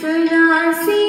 ज़रा सी